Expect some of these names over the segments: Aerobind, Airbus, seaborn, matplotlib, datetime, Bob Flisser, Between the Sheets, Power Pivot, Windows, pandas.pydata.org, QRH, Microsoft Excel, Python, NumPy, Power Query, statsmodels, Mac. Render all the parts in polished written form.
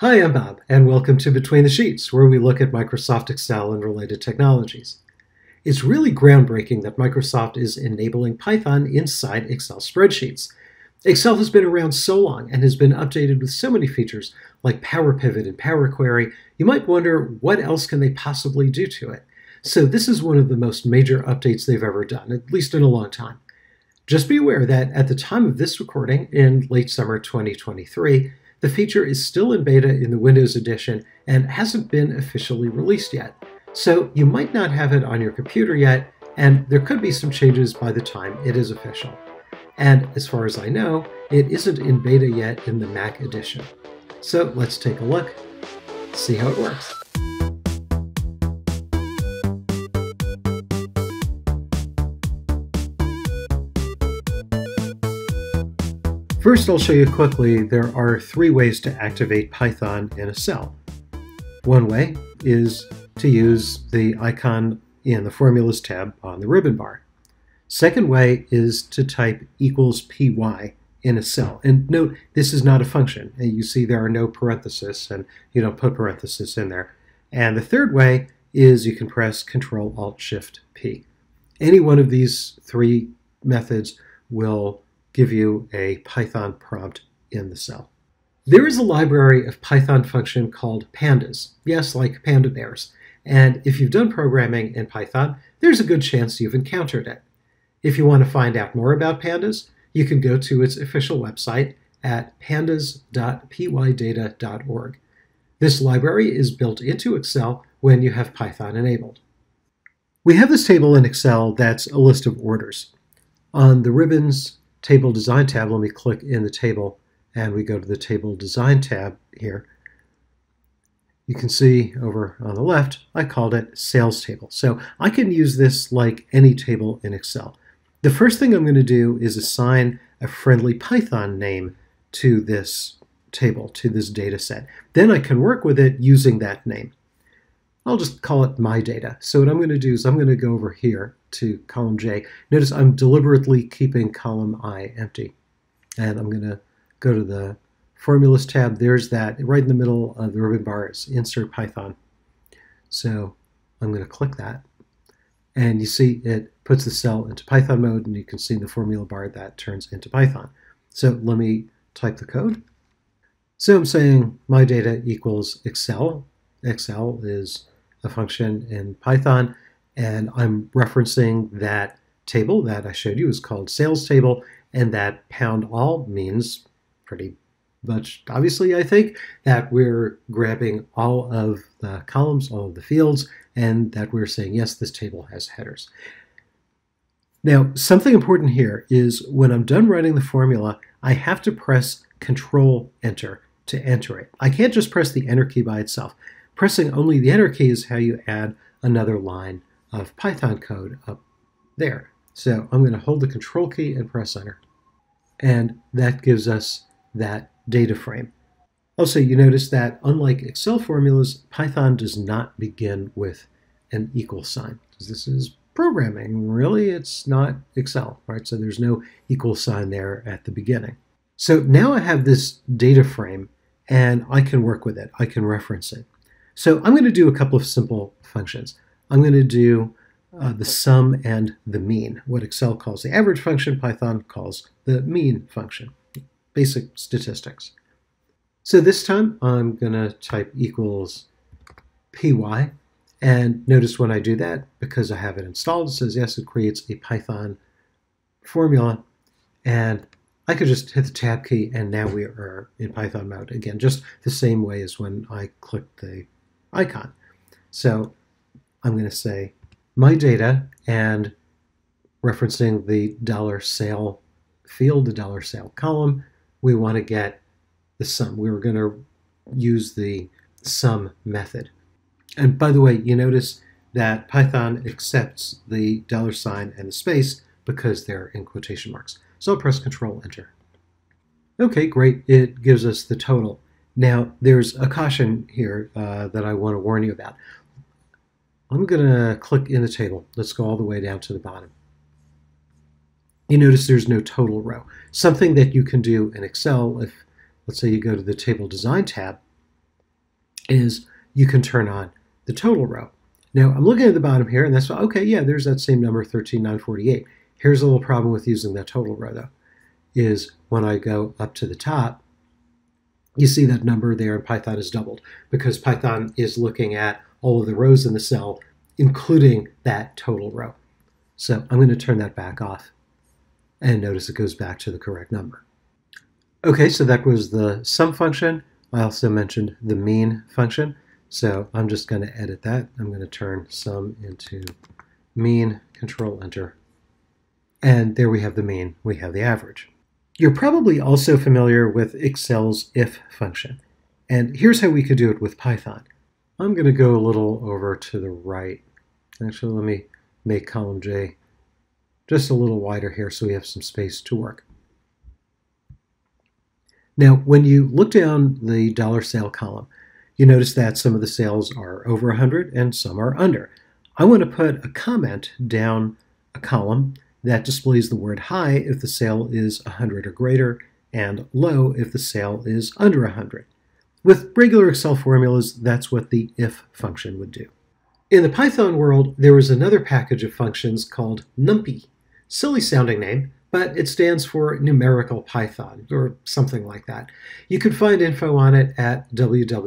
Hi, I'm Bob, and welcome to Between the Sheets, where we look at Microsoft Excel and related technologies. It's really groundbreaking that Microsoft is enabling Python inside Excel spreadsheets. Excel has been around so long and has been updated with so many features like Power Pivot and Power Query, you might wonder what else can they possibly do to it. So this is one of the most major updates they've ever done, at least in a long time. Just be aware that at the time of this recording in late summer 2023, the feature is still in beta in the Windows edition and hasn't been officially released yet, so you might not have it on your computer yet, and there could be some changes by the time it is official. And as far as I know, it isn't in beta yet in the Mac edition. So let's take a look, see how it works. First, I'll show you quickly there are three ways to activate Python in a cell. One way is to use the icon in the Formulas tab on the ribbon bar. Second way is to type =py in a cell. And note, this is not a function. You see there are no parentheses, and you don't put parentheses in there. And the third way is you can press Ctrl-Alt-Shift-P. Any one of these three methods will give you a Python prompt in the cell. There is a library of Python function called pandas. Yes, like panda bears. And if you've done programming in Python, there's a good chance you've encountered it. If you want to find out more about pandas, you can go to its official website at pandas.pydata.org. This library is built into Excel when you have Python enabled. We have this table in Excel that's a list of orders. On the ribbons Table Design tab, let me click in the table, and we go to the Table Design tab here. You can see over on the left, I called it Sales Table. So I can use this like any table in Excel. The first thing I'm going to do is assign a friendly Python name to this table, to this data set. Then I can work with it using that name. I'll just call it my data. So what I'm going to do is I'm going to go over here to column J. Notice I'm deliberately keeping column I empty. And I'm going to go to the Formulas tab. There's that. Right in the middle of the ribbon bar is Insert Python. So I'm going to click that. And you see it puts the cell into Python mode. And you can see in the formula bar that turns into Python. So let me type the code. So I'm saying my data equals Excel. Excel is a function in Python, and I'm referencing that table that I showed you is called Sales Table, and that $all means pretty much obviously, I think, that we're grabbing all of the columns, all of the fields, and that we're saying, yes, this table has headers. Now, something important here is when I'm done writing the formula, I have to press Control-Enter to enter it. I can't just press the Enter key by itself. Pressing only the Enter key is how you add another line of Python code up there. So I'm going to hold the Control key and press Enter. And that gives us that data frame. Also, you notice that unlike Excel formulas, Python does not begin with an equal sign. This is programming. Really, it's not Excel, right? So there's no equal sign there at the beginning. So now I have this data frame, and I can work with it. I can reference it. So I'm going to do a couple of simple functions. I'm going to do the sum and the mean, what Excel calls the average function, Python calls the mean function, basic statistics. So this time I'm going to type =py, and notice when I do that, because I have it installed, it says yes, it creates a Python formula, and I could just hit the Tab key, and now we are in Python mode again, just the same way as when I clicked the icon. So I'm going to say my data, and referencing the $sale field, the $sale column, we want to get the sum. We were going to use the sum method. And by the way, you notice that Python accepts the $ sign and the space because they're in quotation marks. So I'll press Control-Enter. Okay, great. It gives us the total. Now, there's a caution here that I want to warn you about. I'm going to click in the table. Let's go all the way down to the bottom. You notice there's no total row. Something that you can do in Excel, if, let's say, you go to the Table Design tab, is you can turn on the total row. Now I'm looking at the bottom here, and that's, okay, yeah, there's that same number, 13,948. Here's a little problem with using that total row though, is when I go up to the top, you see that number there in Python is doubled because Python is looking at all of the rows in the cell, including that total row. So I'm going to turn that back off, and notice it goes back to the correct number. Okay, so that was the sum function. I also mentioned the mean function. So I'm just going to edit that. I'm going to turn sum into mean, control enter. And there we have the mean, we have the average. You're probably also familiar with Excel's if function. And here's how we could do it with Python. I'm going to go a little over to the right. Actually, let me make column J just a little wider here so we have some space to work. Now, when you look down the dollar sale column, you notice that some of the sales are over 100 and some are under. I want to put a comment down a column that displays the word high if the sale is 100 or greater, and low if the sale is under 100. With regular Excel formulas, that's what the if function would do. In the Python world, there was another package of functions called NumPy. Silly sounding name, but it stands for Numerical Python, or something like that. You can find info on it at www.numpy.com.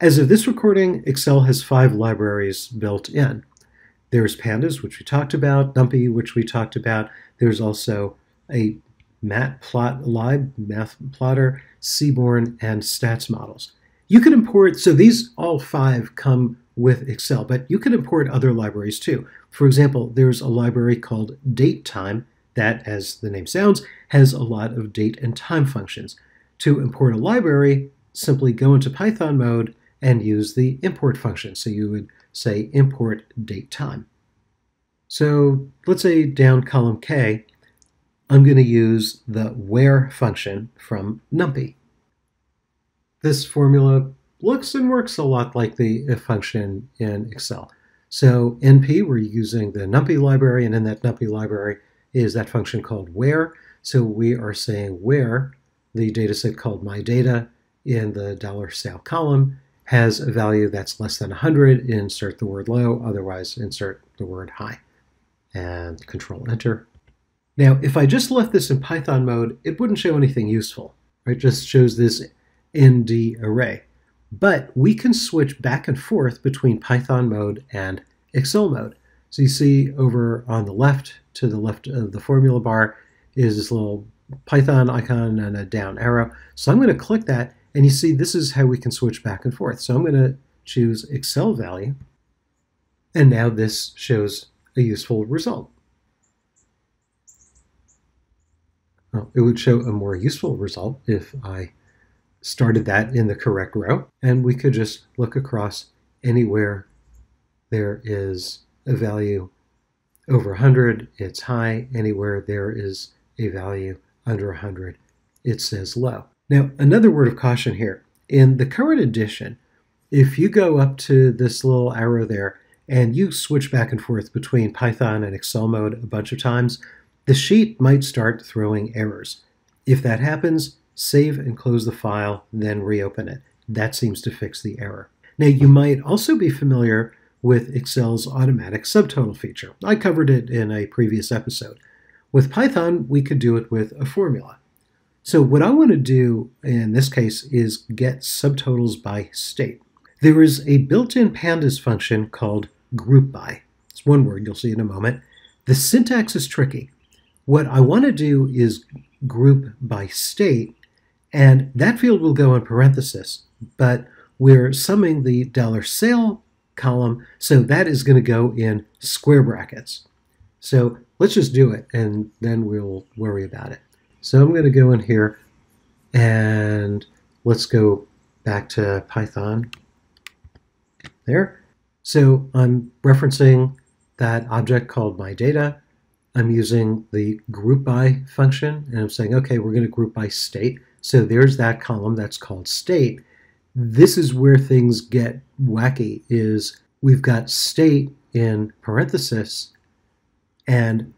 As of this recording, Excel has 5 libraries built in. There's pandas, which we talked about, NumPy, which we talked about. There's also a matplotlib, math plotter, seaborn, and statsmodels. You can import, so these all 5 come with Excel, but you can import other libraries too. For example, there's a library called datetime that, as the name sounds, has a lot of date and time functions. To import a library, simply go into Python mode and use the import function. So you would say import datetime. So let's say down column K, I'm going to use the where function from NumPy. This formula looks and works a lot like the if function in Excel. So NP, we're using the NumPy library, and in that NumPy library is that function called where. So we are saying where the dataset called myData in the dollar sale column has a value that's less than 100, insert the word low, otherwise insert the word high, and control enter. Now, if I just left this in Python mode, it wouldn't show anything useful, right? It just shows this ND array. But we can switch back and forth between Python mode and Excel mode. So you see over on the left, to the left of the formula bar, is this little Python icon and a down arrow. So I'm going to click that, and you see this is how we can switch back and forth. So I'm going to choose Excel value, and now this shows a useful result. Well, it would show a more useful result if I started that in the correct row, and we could just look across anywhere there is a value over 100, it's high. Anywhere there is a value under 100, it says low. Now, another word of caution here. In the current edition, if you go up to this little arrow there and you switch back and forth between Python and Excel mode a bunch of times, the sheet might start throwing errors. If that happens, save and close the file, then reopen it. That seems to fix the error. Now, you might also be familiar with Excel's automatic subtotal feature. I covered it in a previous episode. With Python, we could do it with a formula. So what I want to do in this case is get subtotals by state. There is a built-in pandas function called group by. It's one word, you'll see in a moment. The syntax is tricky. What I want to do is group by state, and that field will go in parentheses, but we're summing the dollar sale column, so that is going to go in square brackets. So let's just do it, and then we'll worry about it. So I'm going to go in here, and let's go back to Python there. So I'm referencing that object called myData. I'm using the group by function, and I'm saying, okay, we're going to group by state. So there's that column that's called state. This is where things get wacky, is we've got state in parentheses and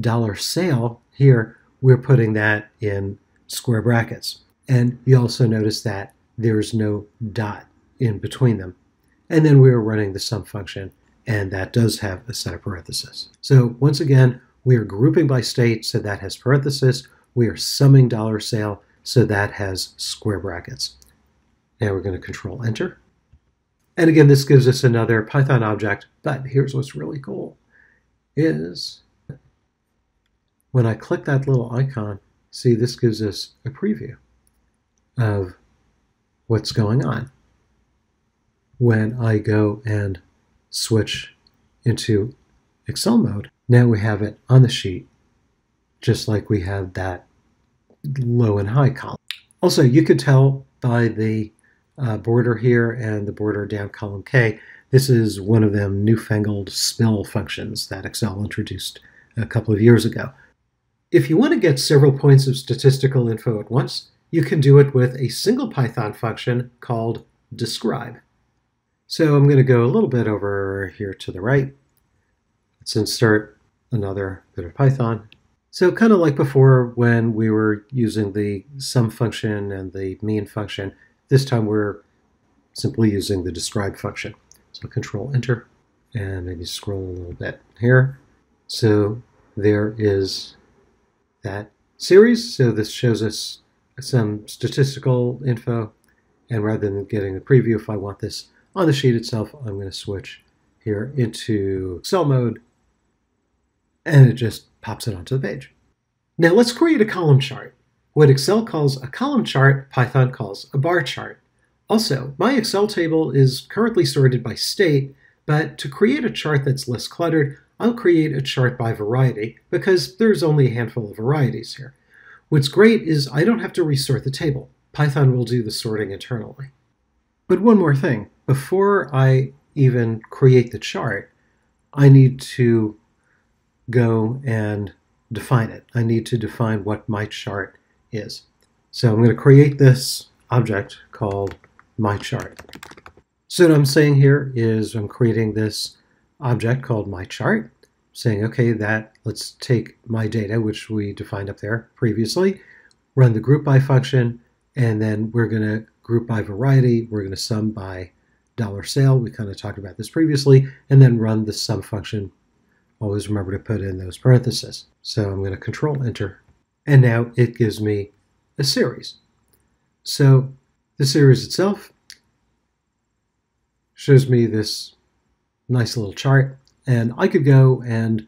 dollar sale here, we're putting that in square brackets. And you also notice that there's no dot in between them. And then we are running the sum function, and that does have a set of parentheses. So once again, we are grouping by state, so that has parentheses. We are summing dollar sale, so that has square brackets. Now we're going to control enter. And again, this gives us another Python object, but here's what's really cool is when I click that little icon, see, this gives us a preview of what's going on when I go and switch into Excel mode. Now we have it on the sheet, just like we had that low and high column. Also, you could tell by the border here and the border down column K, this is one of them newfangled spill functions that Excel introduced a couple of years ago. If you want to get several points of statistical info at once, you can do it with a single Python function called describe. So I'm going to go a little bit over here to the right. Let's insert another bit of Python. So kind of like before when we were using the sum function and the mean function, this time we're simply using the describe function. So control enter and maybe scroll a little bit here. So there is that series. So this shows us some statistical info. And rather than getting a preview, if I want this on the sheet itself, I'm going to switch here into Excel mode, and it just pops it onto the page. Now let's create a column chart. What Excel calls a column chart, Python calls a bar chart. Also, my Excel table is currently sorted by state, but to create a chart that's less cluttered, I'll create a chart by variety, because there's only a handful of varieties here. What's great is I don't have to resort the table. Python will do the sorting internally. But one more thing. Before I even create the chart, I need to go and define it. I need to define what my chart is. So I'm going to create this object called my chart. So what I'm saying here is I'm creating this object called my chart, saying, okay, that let's take my data, which we defined up there previously, run the group by function, and then we're going to group by variety, we're going to sum by dollar sale, we kind of talked about this previously, and then run the sum function. Always remember to put in those parentheses. So I'm going to control enter, and now it gives me a series. So the series itself shows me this nice little chart, and I could go and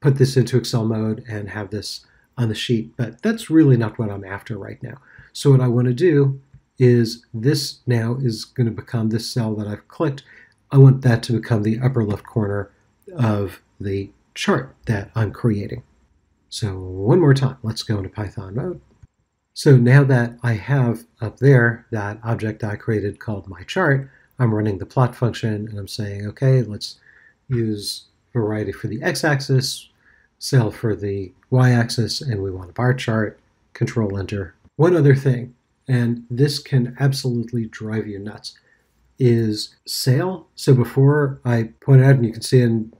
put this into Excel mode and have this on the sheet, but that's really not what I'm after right now. So what I want to do is this now is going to become this cell that I've clicked. I want that to become the upper left corner of the chart that I'm creating. So one more time, let's go into Python mode. So now that I have up there that object I created called my chart, I'm running the plot function and I'm saying, okay, let's use variety for the x-axis, cell for the y-axis, and we want a bar chart. Control enter. One other thing, and this can absolutely drive you nuts, is sale. So before I pointed out, and you can see in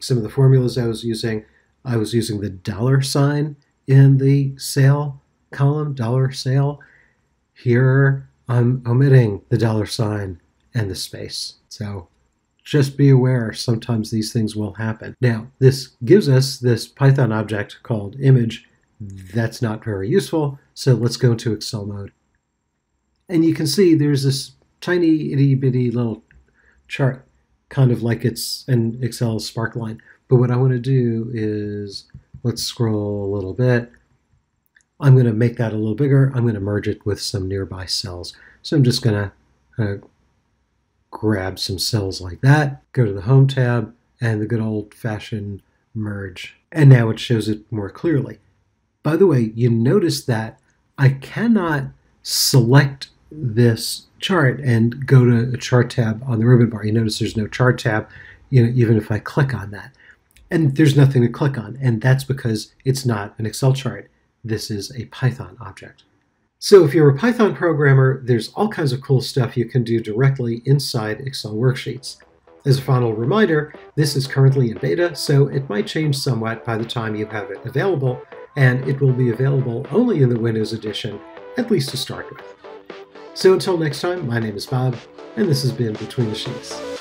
some of the formulas I was using the dollar sign in the sale column, dollar sale. Here I'm omitting the dollar sign and the space. So just be aware, sometimes these things will happen. Now, this gives us this Python object called image. That's not very useful. So let's go into Excel mode. And you can see there's this tiny itty bitty little chart, kind of like it's an Excel sparkline. But what I want to do is, let's scroll a little bit. I'm going to make that a little bigger. I'm going to merge it with some nearby cells. So I'm just going to grab some cells like that, go to the Home tab, and the good old-fashioned merge. And now it shows it more clearly. By the way, you notice that I cannot select this chart and go to a chart tab on the ribbon bar. You notice there's no chart tab, you know, even if I click on that. And there's nothing to click on, and that's because it's not an Excel chart. This is a Python object. So if you're a Python programmer, there's all kinds of cool stuff you can do directly inside Excel worksheets. As a final reminder, this is currently in beta, so it might change somewhat by the time you have it available, and it will be available only in the Windows edition at least to start with. So until next time, my name is Bob, and this has been Between the Sheets.